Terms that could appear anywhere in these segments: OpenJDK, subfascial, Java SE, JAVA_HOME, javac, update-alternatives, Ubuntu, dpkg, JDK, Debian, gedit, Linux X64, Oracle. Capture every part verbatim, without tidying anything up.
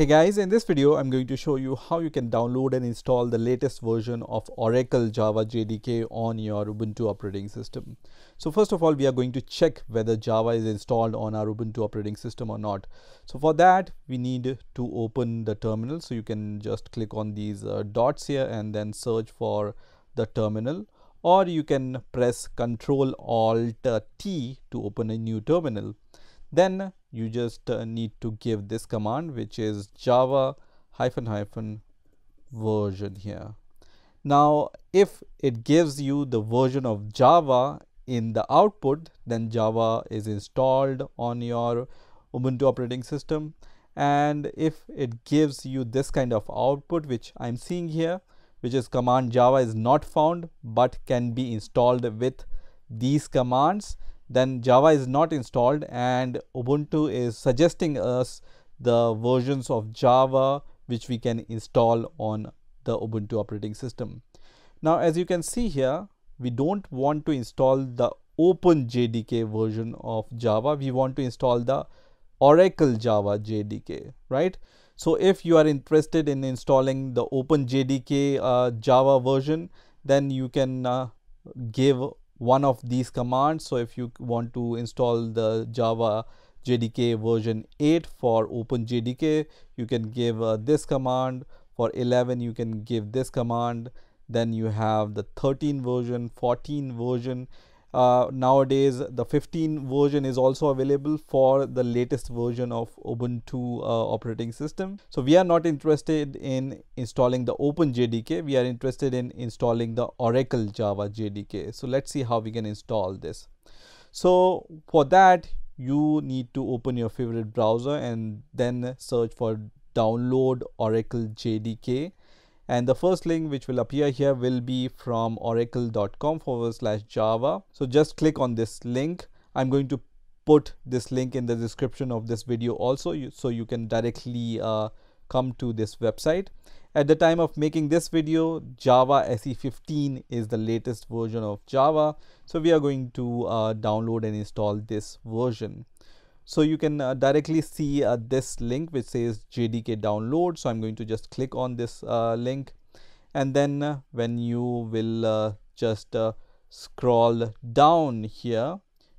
Hey guys, in this video I'm going to show you how you can download and install the latest version of Oracle Java J D K on your Ubuntu operating system. So first of all, we are going to check whether Java is installed on our Ubuntu operating system or not. So for that we need to open the terminal. So you can just click on these uh, dots here and then search for the terminal, or you can press Ctrl Alt T to open a new terminal. Then you just uh, need to give this command, which is java hyphen hyphen version here. Now if it gives you the version of Java in the output, then Java is installed on your Ubuntu operating system. And if it gives you this kind of output which I'm seeing here, which is command Java is not found but can be installed with these commands, then Java is not installed and Ubuntu is suggesting us the versions of Java which we can install on the Ubuntu operating system. Now as you can see here, we don't want to install the OpenJDK version of Java, we want to install the Oracle Java J D K, right? So if you are interested in installing the OpenJDK uh, Java version, then you can uh, give one of these commands. So if you want to install the Java J D K version eight for OpenJDK, you can give uh, this command. For eleven you can give this command. Then you have the thirteen version, fourteen version, uh, nowadays the fifteen version is also available for the latest version of Ubuntu uh, operating system. So we are not interested in installing the OpenJDK, we are interested in installing the Oracle Java J D K. So let's see how we can install this. So for that you need to open your favorite browser and then search for download Oracle J D K. And the first link which will appear here will be from oracle.com forward slash java. So just click on this link. I'm going to put this link in the description of this video also, you, so you can directly uh, come to this website. At the time of making this video, Java S E fifteen is the latest version of Java. So we are going to uh, download and install this version. So you can uh, directly see uh, this link which says J D K download. So I'm going to just click on this uh, link, and then uh, when you will uh, just uh, scroll down here,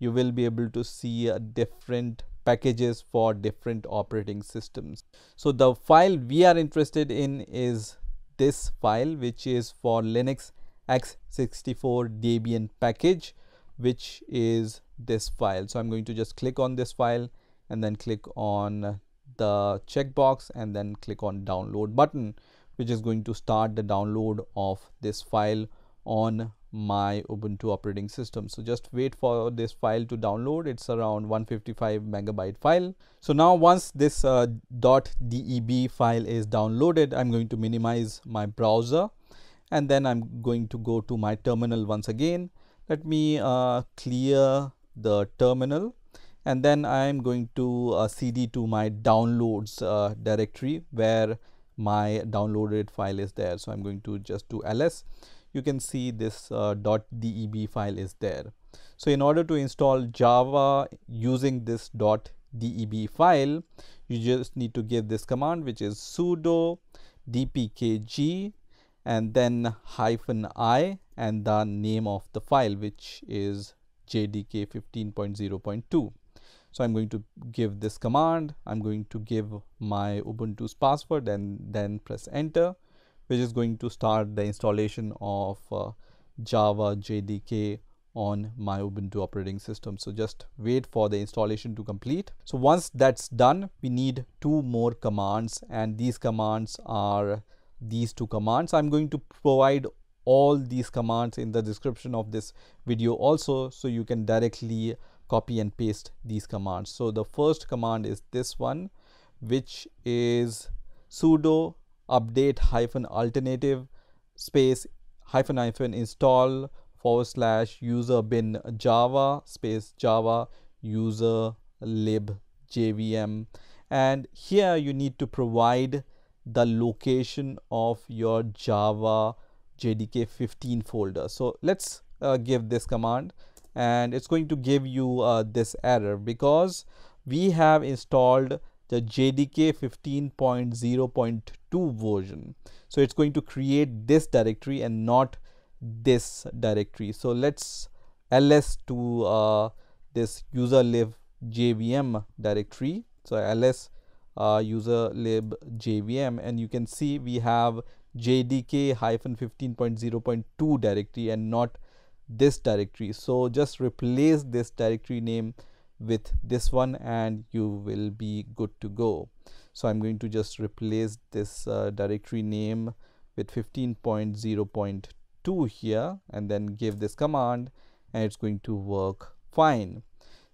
you will be able to see uh, different packages for different operating systems. So the file we are interested in is this file, which is for Linux X sixty-four Debian package, which is this file. So I'm going to just click on this file and then click on the checkbox and then click on download button, which is going to start the download of this file on my Ubuntu operating system. So just wait for this file to download. It's around one hundred fifty-five megabyte file. So now once this uh, .deb file is downloaded, I'm going to minimize my browser and then I'm going to go to my terminal once again. Let me uh, clear the terminal and then I'm going to uh, cd to my downloads uh, directory where my downloaded file is there. So I'm going to just do ls. You can see this uh, .deb file is there. So in order to install Java using this .deb file, you just need to give this command, which is sudo dpkg and then hyphen I and the name of the file, which is J D K fifteen point zero point two. So I'm going to give this command. I'm going to give my Ubuntu's password and then press enter, which is going to start the installation of uh, Java J D K on my Ubuntu operating system. So just wait for the installation to complete. So once that's done, we need two more commands, and these commands are these two commands. I'm going to provide all these commands in the description of this video also, so you can directly copy and paste these commands. So the first command is this one, which is sudo update hyphen alternative space hyphen hyphen install forward slash user bin java space java user lib jvm. And here you need to provide the location of your Java J D K fifteen folder. So let's uh, give this command, and it's going to give you uh, this error because we have installed the J D K fifteen point zero point two version. So it's going to create this directory and not this directory. So let's ls to uh, this user lib jvm directory. So ls uh, user lib jvm, and you can see we have jdk hyphen fifteen point zero point two directory and not this directory. So just replace this directory name with this one and you will be good to go. So I'm going to just replace this uh, directory name with fifteen point zero point two here and then give this command, and it's going to work fine.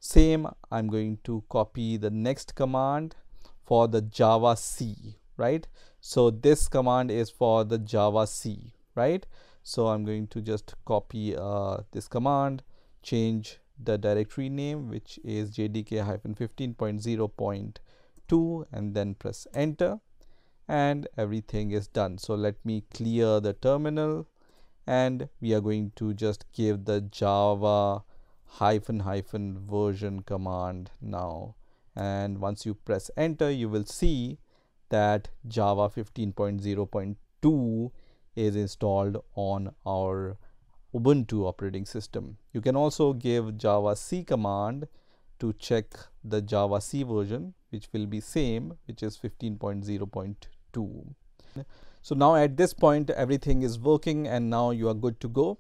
Same, I'm going to copy the next command for the Java C, right? So this command is for the Java C, right? So I'm going to just copy uh, this command, change the directory name, which is jdk hyphen fifteen point zero point two, and then press enter, and everything is done. So let me clear the terminal, and we are going to just give the Java hyphen hyphen version command now. And once you press enter, you will see that Java fifteen point zero point two is installed on our Ubuntu operating system. You can also give Java C command to check the Java C version, which will be same, which is fifteen point zero point two. So now at this point everything is working and now you are good to go.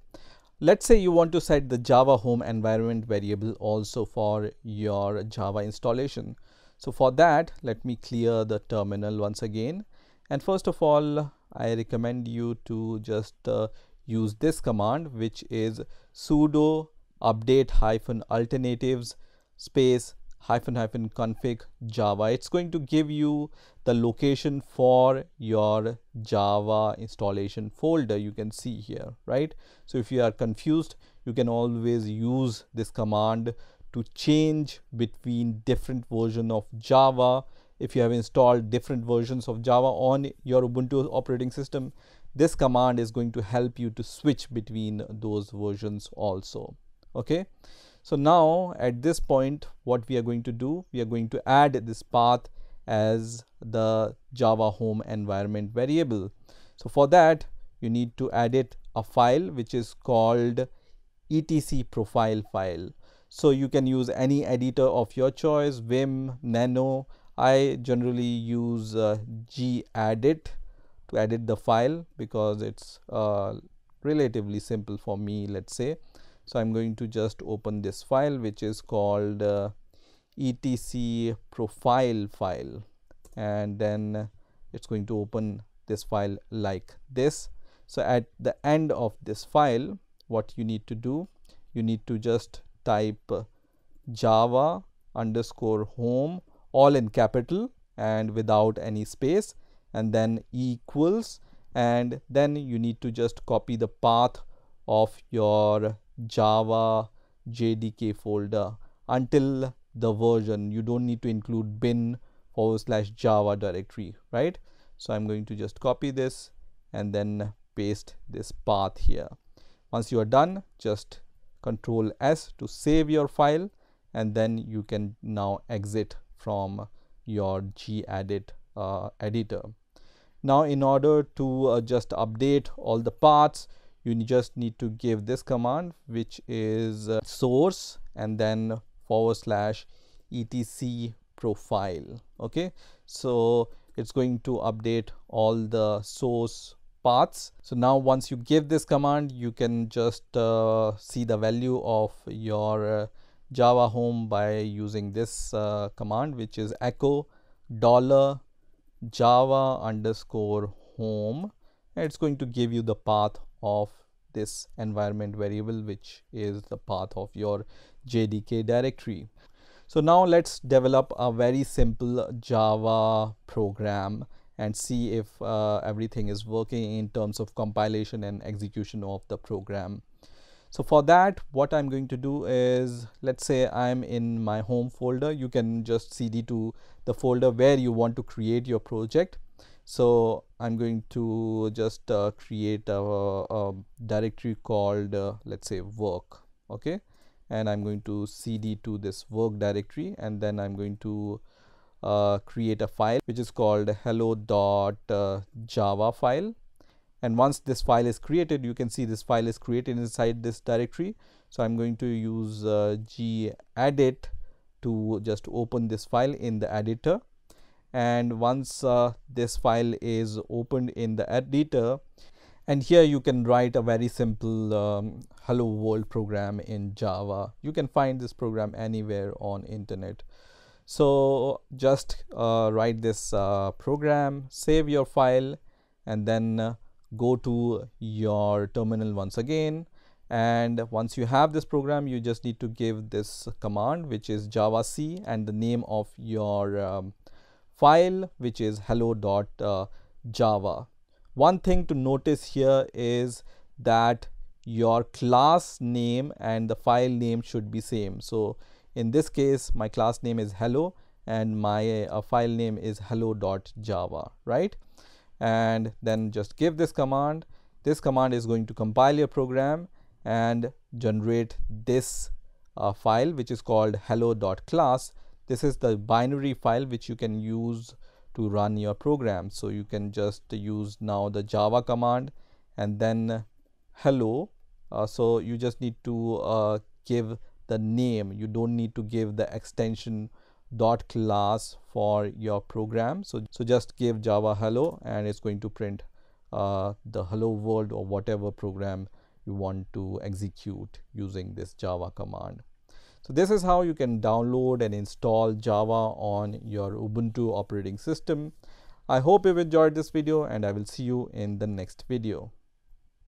Let's say you want to set the Java home environment variable also for your Java installation. So for that, let me clear the terminal once again, and first of all I recommend you to just uh, use this command, which is sudo update hyphen alternatives space hyphen hyphen config Java. It's going to give you the location for your Java installation folder, you can see here, right? So if you are confused, you can always use this command to change between different versions of Java. If you have installed different versions of Java on your Ubuntu operating system, this command is going to help you to switch between those versions also. Okay, so now at this point what we are going to do, we are going to add this path as the Java home environment variable. So for that you need to edit a file which is called etc profile file. So you can use any editor of your choice, Vim, Nano. I generally use uh, gedit to edit the file because it's uh, relatively simple for me, let's say. So I'm going to just open this file which is called uh, etc profile file, and then it's going to open this file like this. So at the end of this file, what you need to do, you need to just type uh, Java underscore home, all in capital and without any space, and then equals, and then you need to just copy the path of your Java J D K folder until the version. You don't need to include bin forward slash Java directory, right? So I'm going to just copy this and then paste this path here. Once you are done, just control S to save your file, and then you can now exit from your gedit uh, editor. Now in order to uh, just update all the paths, you just need to give this command, which is uh, source and then forward slash etc profile. Okay, so it's going to update all the source paths. So now once you give this command, you can just uh, see the value of your uh, Java home by using this uh, command, which is echo dollar Java underscore home, and it's going to give you the path of this environment variable, which is the path of your J D K directory. So now let's develop a very simple Java program and see if uh, everything is working in terms of compilation and execution of the program. So for that, what I'm going to do is, let's say I'm in my home folder. You can just cd to the folder where you want to create your project. So I'm going to just uh, create a, a directory called uh, let's say work. Okay, and I'm going to cd to this work directory, and then I'm going to uh, create a file which is called hello.java file. And once this file is created, you can see this file is created inside this directory. So I'm going to use uh, gedit to just open this file in the editor. And once uh, this file is opened in the editor, and here you can write a very simple um, hello world program in Java. You can find this program anywhere on internet. So just uh, write this uh, program, save your file, and then uh, go to your terminal once again. And once you have this program, you just need to give this command, which is javac, and the name of your um, file, which is hello.java. One thing to notice here is that your class name and the file name should be same. So in this case, my class name is hello and my uh, file name is hello.java, right? And then just give this command. This command is going to compile your program and generate this uh, file, which is called hello.class. This is the binary file which you can use to run your program. So you can just use now the Java command and then hello. Uh, so you just need to uh, give the name. You don't need to give the extension dot class for your program. So, so just give Java hello, and it's going to print uh, the hello world or whatever program you want to execute using this Java command. So this is how you can download and install Java on your Ubuntu operating system. I hope you've enjoyed this video, and I will see you in the next video.